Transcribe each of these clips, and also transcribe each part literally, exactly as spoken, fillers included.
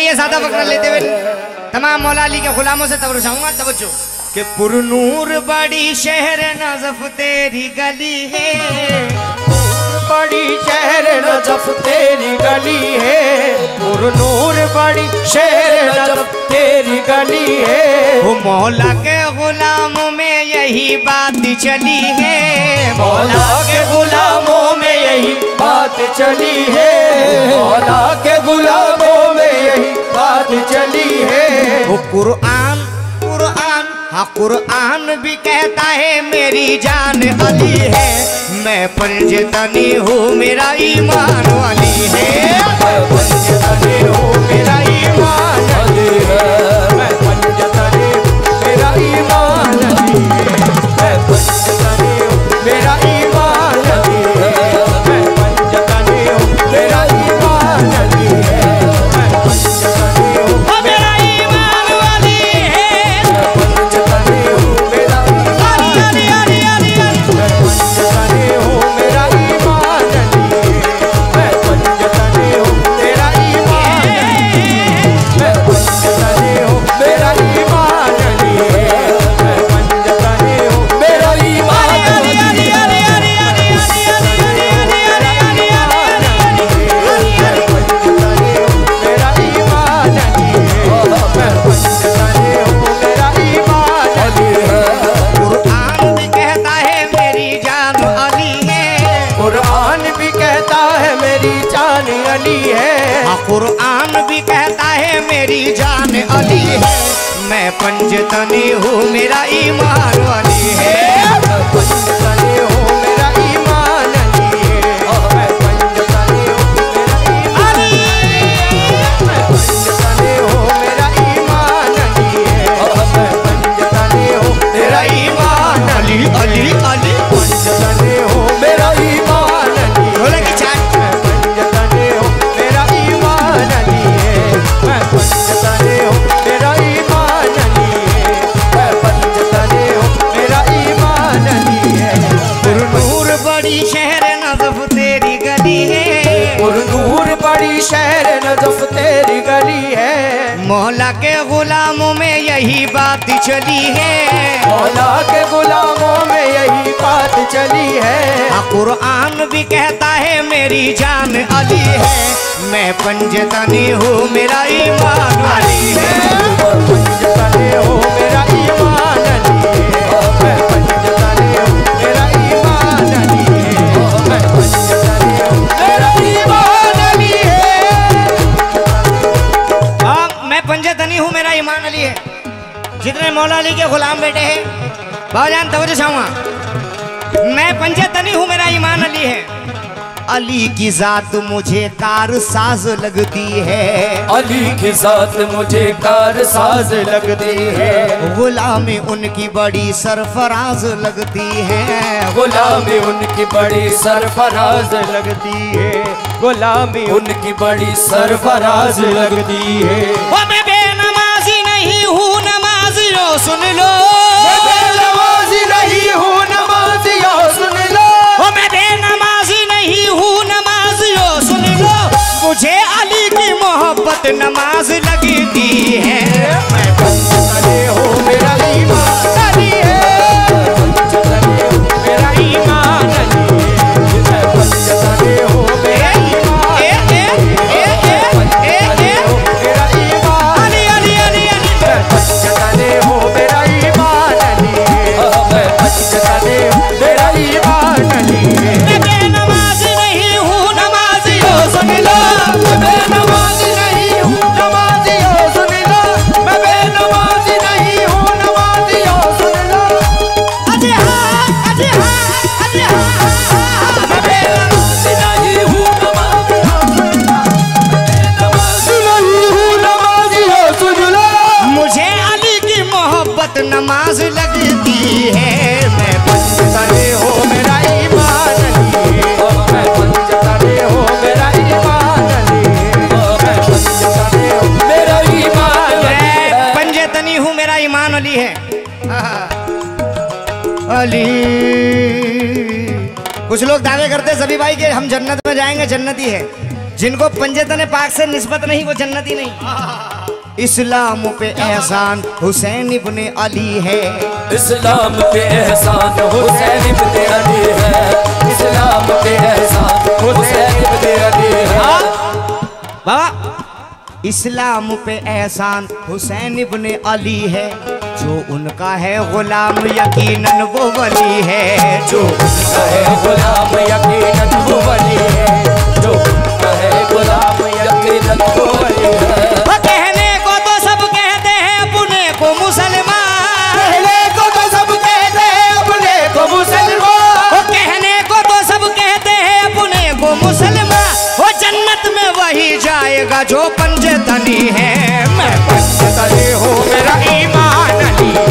आइए सादा वक्त लेते हुए तमाम मौला अली के गुलामों से तवरुशाऊंगा तवज्जो के पुरनूर बड़ी शहर नजफ तेरी गली है, बड़ी शहर नजफ तेरी गली है, पुरनूर बड़ी शहर नजफ तेरी गली है, वो मौला के गुलामों में यही बात चली है, मौला के गुलामों में यही बात चली है, मौला के गुलामों में यही बात चली है, वो कुरान कुरान हाँ कुरान भी कहता है मेरी जान अली है, मैं पंजतनी हूँ मेरा ईमान वाली है, मैं पंजतनी हूँ मेरा ईमान वाली है, मैं पंजतनी मेरा ईमान वाली है, मैं पंजतनी मेरा ईमान वाली है, मैं पंजतनी मेरा ईमान वाली है, मैं पंजतनी कुरान भी कहता है मेरी जान अली है, मैं पंजतनी हूँ मेरा ईमान वाली है, मैं पंजतनी हूँ मेरा ईमान वाली है, मैं पंजतनी हूँ मेरा ईमान वाली है, मैं पंजतनी हूँ मेरा ईमान वाली है, मैं पंजतनी हूँ मेरा ईमान अली अली अली पंजतनी हूँ मेरा ईमान वाली है, मैं पंजतनी हूँ मेरा ईमान अली है, मैं पंजतनी हूँ मेरा ईमान अली है, पुरनूर बड़ी शहर नजफ तेरी गली है, पुरनूर बड़ी शहर नजफ तेरी गली है, मौला के गुलामों में यही बात चली है, मौला के गुलामों में यही बात चली है, कुरान भी कहता है मेरी जान अली है, मैं पंजतनी हूँ मेरा ईमान वाली है, मैं पंजतनी हूँ मेरा ईमान वाली है, मैं पंजतनी हूँ मेरा ईमान वाली है, मैं पंजतनी हूँ मेरा ईमान वाली है, हाँ मैं पंजतनी हूँ मेरा ईमान वाली है। जितने मौला अली के गुलाम बेटे हैं बाजान तवज्जो चाहूँगा, मैं पंजतनी हूँ मेरा ईमान अली है, अली की जात मुझे कार साज लगती है, अली की जात मुझे कार साज लगती है, गुलामी उनकी बड़ी सरफराज लगती है, गुलामी उनकी बड़ी सरफराज लगती है, गुलामी उनकी बड़ी सरफराज लगती है, ओ मैं बेनमाजी नहीं हूँ नमाजी रो सुन लो, मैं बेनमाजी नहीं हूँ नमाजियो सुन लो, ओ मैं बेनमाजी नहीं हूँ नमाजियो सुन लो, मुझे अली की मोहब्बत नमाज लगती है, मैं पंजतनी हूँ मेरा ईमान अली है, पंजतनी हूँ मेरा ईमान अली है, मैं पंजतनी हूँ मेरा ईमान अली है, पंजतनी हूँ मेरा ईमान अली अली अली अली, मैं पंजतनी हूँ मेरा ईमान अली है, मैं पंजतनी मेरा ईमान अली है, मैं बेनमाज नहीं हूँ नमाज़ी हो सुन लो, मैं बेनमाज नहीं हूँ नमाज़ी हो सुन लो, मैं बेनमाज नहीं हूँ नमाज़ी हो सुन लो, अजी हाँ अजी हाँ अजी हाँ, मैं बेनमाज नहीं हूँ नमाज़ी हो सुन लो, मैं बेनमाज नहीं हूँ नमाज़ी हो सुन लो, मुझे अली की मोहब्बत नमाज लगती है, मैं पंजतनी हूँ मेरा ईमान अली है, मैं पंजतनी हूँ मेरा ईमान अली है, मैं पंजतनी हूँ मेरा ईमान, मैं पंजतनी हूँ मेरा ईमान अली है, अली। कुछ लोग दावे करते सभी भाई के हम जन्नत में जाएंगे, जन्नती है, जिनको पंजतन पाक से निस्बत नहीं वो जन्नती नहीं। इस्लाम पे एहसान हुसैन इब्ने अली है, इस्लाम पे एहसान हुसैन इब्ने अली है, इस्लाम पे एहसान हुसैन इब्ने अली है। बाबा इस्लाम पे एहसान हुसैन इब्ने अली है, जो उनका है गुलाम यकीनन वो वली है, जो उनका है गुलाम यकीनन वो वली है, जो उनका है गुलाम यकीनन वो वली है। कहने को तो सब कहते हैं अपने को मुसलमान, कहने को तो सब कहते हैं अपने को मुसलमान, कहने को तो सब कहते हैं अपने को मुसलमान। वो जन्नत में वही जाएगा जो पंजतनी है। मैं पंजतनी हूँ मेरा ईमान अली है,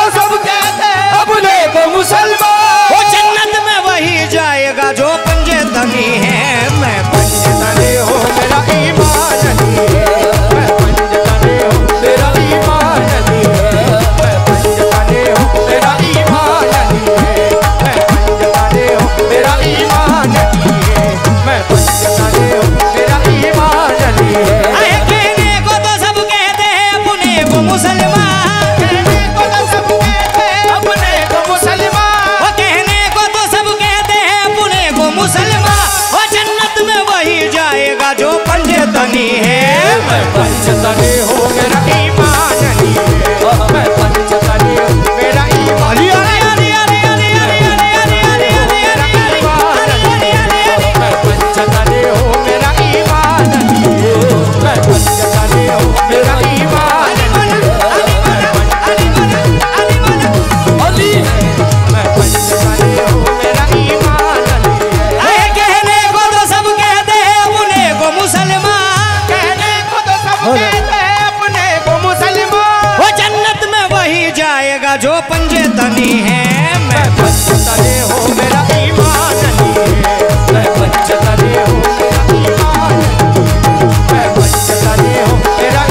मैं पंजतनी हूँ मेरा ईमान अली है, मैं पंजतनी हूँ मेरा ईमान अली, मेरा ईमान अली, मेरा ईमान अली, मैं पंजतनी हूँ मेरा ईमान अली है, मैं पंजतनी हूँ मेरा ईमान अली है, मैं पंजतनी हूँ मेरा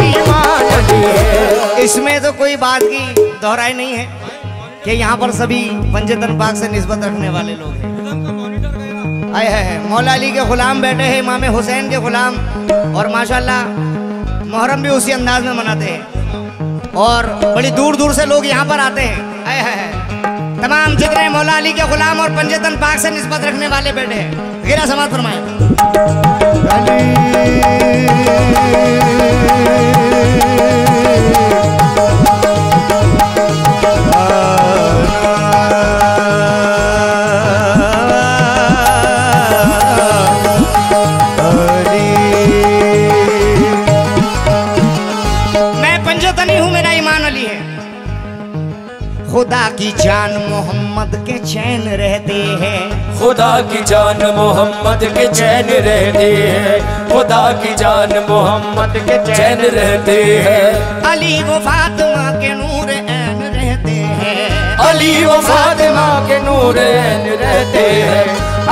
ईमान अली है। इसमें तो कोई बात की दोहराई नहीं है कि यहाँ पर सभी पंजतन पाक से निस्बत रखने वाले लोग हैं। आए है मौला अली के गुलाम बैठे हैं, इमाम हुसैन के गुलाम, और माशाल्लाह मुहर्रम भी उसी अंदाज में मनाते हैं और बड़ी दूर दूर से लोग यहाँ पर आते हैं। आए है तमाम जितने मौला अली के गुलाम और पंजतन पाक से निस्बत रखने वाले बैठे हैं। गिरा समाज फरमाए खुदा की जान मोहम्मद के चैन रहते हैं, खुदा की जान मोहम्मद के चैन रहते हैं, खुदा की जान मोहम्मद के चैन रहते हैं। अली वो फातिमा के नूर ऐन रहते हैं, अली वो फातिमा के नूर ऐन रहते हैं,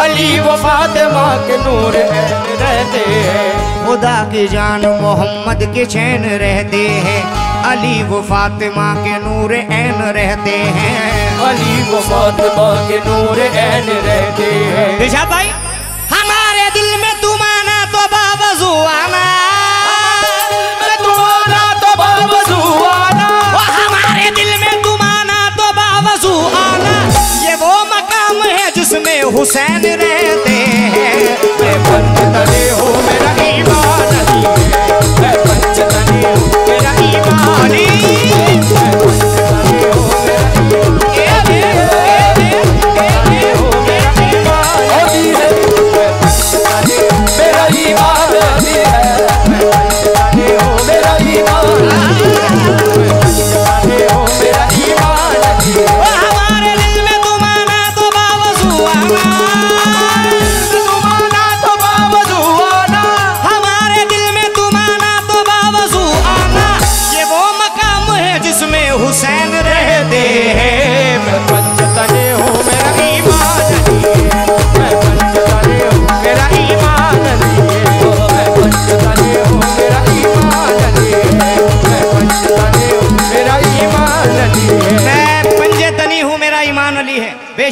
अली वो फातिमा के नूर ऐन रहते हैं। खुदा की जान मोहम्मद के चैन रहते हैं, अली वो फातिमा के नूर ऐन रहते हैं, अली वो फातिमा के नूर ऐन रहते हैं। दिशा भाई हमारे दिल में तू माना तो बावजू आना, में तू माना तो बावजू आना, हमारे दिल में तू माना तो बावजू आना। ये वो मकाम है जिसमें हुसैन रहते हैं। मैं पंजतनी हूँ मेरा ईमान अली है, मैं पंजतनी हूँ मेरा ईमान अली है। हमारे दिल में तू माना तो बावजू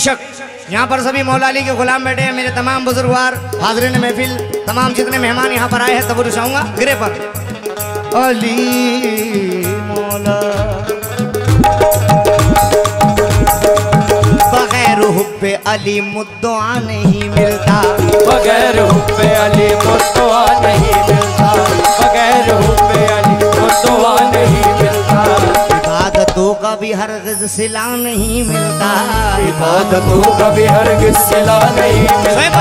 बेशक यहाँ पर सभी मौला अली के गुलाम बैठे हैं, मेरे तमाम बुजुर्गवार हाजरीन महफिल, तमाम जितने मेहमान यहाँ पर आए हैं, तब रुझाऊंगा गिरे पर अली मौला बगैर हुब्बे अली मुद्दआ नहीं मिलता, बगैर हुब्बे अली मुद्दआ नहीं मिलता, बगैर हुब्बे अली मुद्दआ नहीं मिलता। इबादतों का भी हरगिज़ सिला नहीं मिलता, इबादतों का भी हरगिज़ सिला नहीं मिलता, इबादतों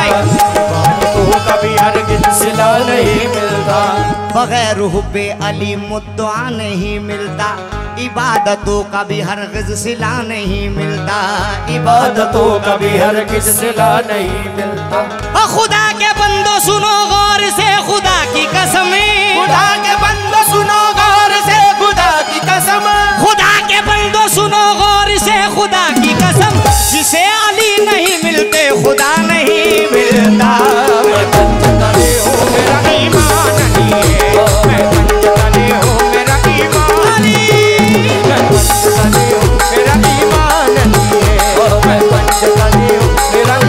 का भी हरगिज़ सिला नहीं मिलता। बगैर हुब्बे अली मुद्दआ नहीं मिलता, इबादतों का भी हरगिज़ सिला नहीं मिलता, इबादतों का भी हरगिज़ सिला नहीं मिलता। ओ खुदा के बंदो सुनो गौर से खुदा की कसम, खुदा के बंदो सुनो गौर से खुदा की कसम, खुदा के बंदो सुनो गौर से खुदा की कसम। जिसे अली नहीं मिलते खुदा नहीं मिलता। मैं पंजतनी हूँ मेरा ईमान अली है, मैं पंजतनी हूँ मेरा ईमान अली, मैं पंजतनी हूँ मेरा ईमान अली है, मैं पंजतनी हूँ मेरा ईमान अली है, मैं पंजतनी हूँ मेरा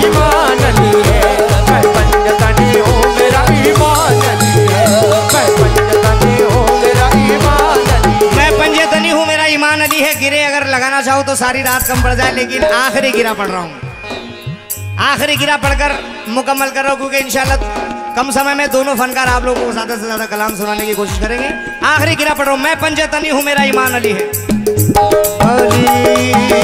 ईमान अली है, मैं पंजतनी हूँ मेरा ईमान अली है, मैं पंजतनी हूँ मेरा ईमान अली, मैं पंजतनी हूँ मेरा ईमान अली है। गिरे अगर लगाना चाहो तो सारी रात कम पड़ जाए, लेकिन आखिरी गिरा पढ़ रहा हूँ, आखिरी गिरा पढ़कर मुकम्मल करो, क्योंकि इंशाल्लाह कम समय में दोनों फनकार आप लोगों को ज्यादा से ज्यादा कलाम सुनाने की कोशिश करेंगे। आखिरी गिरा पढ़ रहा हूँ, मैं पंजतनी हूँ मेरा ईमान अली है। अली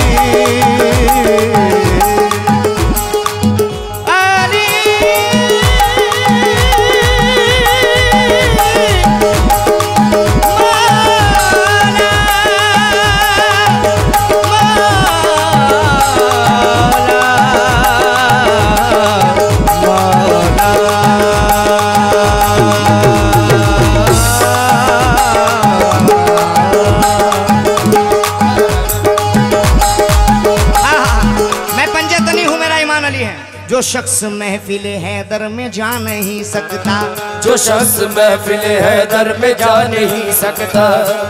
जो शख्स महफिल हैदर में जा नहीं सकता, जो शख्स महफिल हैदर में जा नहीं सकता,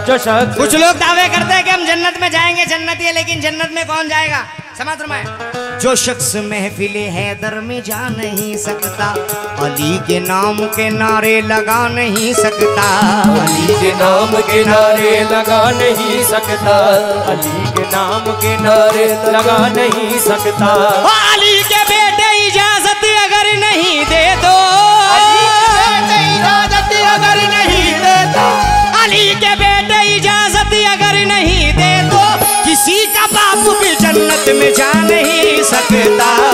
जो शख्स। कुछ लोग दावे करते हैं कि हम जन्नत में जाएंगे, जन्नत है, लेकिन जन्नत में कौन जाएगा? समझ रहा है। जो शख्स महफिल हैदर में जा नहीं सकता, अली के नाम के नारे लगा नहीं सकता, अली के नाम के नारे लगा नहीं सकता, अली के नाम के नारे लगा नहीं सकता। अली के बेटे इजाजत अगर नहीं दे दो, अली के बेटे इजाजत अगर नहीं दे दो, अली के बेटे इजाजत अगर नहीं दे दो, किसी का बाप भी जन्नत में जा नहीं सकता।